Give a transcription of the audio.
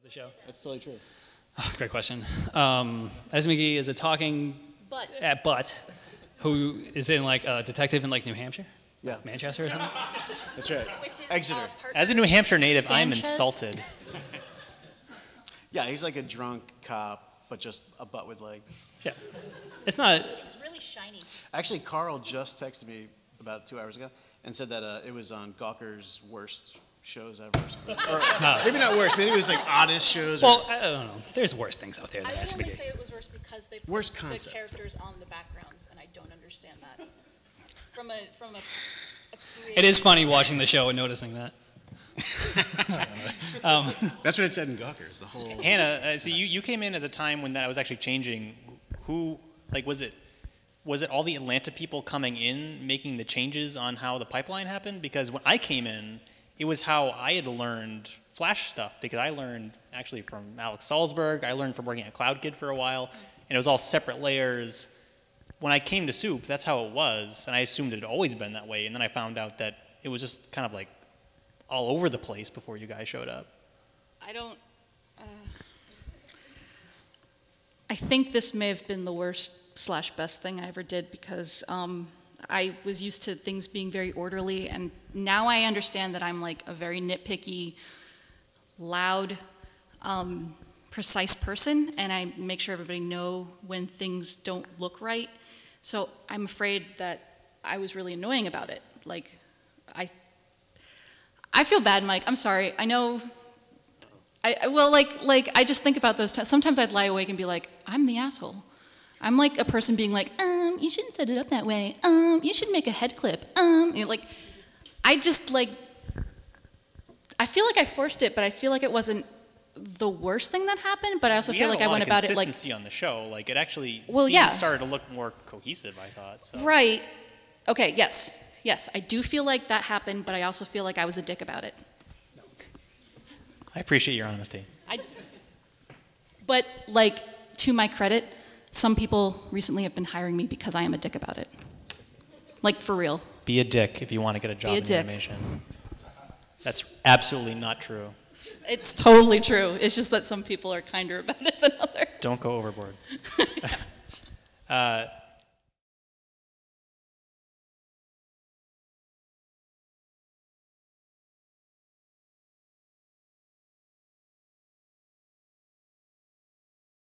of the show? That's totally true. Oh, great question. Assy McGee is a talking butt who is in like a detective in like New Hampshire? Yeah. Manchester or something? That's right. Exeter. As a New Hampshire native, Sanchez? I'm insulted. Yeah, he's like a drunk cop, but just a butt with legs. Yeah. It's not... He's really shiny. Actually, Carl just texted me about 2 hours ago and said that it was on Gawker's worst shows ever. Or, maybe not worst. Maybe it was like oddest shows. Well, I don't know. There's worse things out there. Than I would only say it was worse because they put the characters on the backgrounds, and I don't understand that. From a it is funny watching the show and noticing that. That's what it said in Gawker. The whole Hannah. So you came in at the time when that was actually changing. Who like was it all the Atlanta people coming in making the changes on how the pipeline happened? Because when I came in, it was how I had learned Flash stuff, because I learned actually from Alex Salzberg. I learned from working at CloudKid for a while, and it was all separate layers. When I came to Soup, that's how it was, and I assumed it had always been that way, and then I found out that it was just kind of like all over the place before you guys showed up. I don't... I think this may have been the worst/best thing I ever did, because I was used to things being very orderly, and now I understand that I'm like a very nitpicky, loud, precise person, and I make sure everybody know when things don't look right. So I'm afraid that I was really annoying about it. Like, I feel bad, Mike. I'm sorry. I know. Well, I just think about those times. Sometimes I'd lie awake and be like, I'm the asshole. I'm like a person being like, you shouldn't set it up that way. You should make a head clip. You know, like, I just like, I feel like I forced it, but I feel like it wasn't the worst thing that happened. But I also feel like I went about it like consistency on the show. Like, it actually started to look more cohesive, I thought. So. Right. Okay. Yes. Yes, I do feel like that happened, but I also feel like I was a dick about it. No. I appreciate your honesty. But like, to my credit, some people recently have been hiring me because I am a dick about it. Like, for real. Be a dick if you want to get a job in animation. That's absolutely not true. It's totally true. It's just that some people are kinder about it than others. Don't go overboard.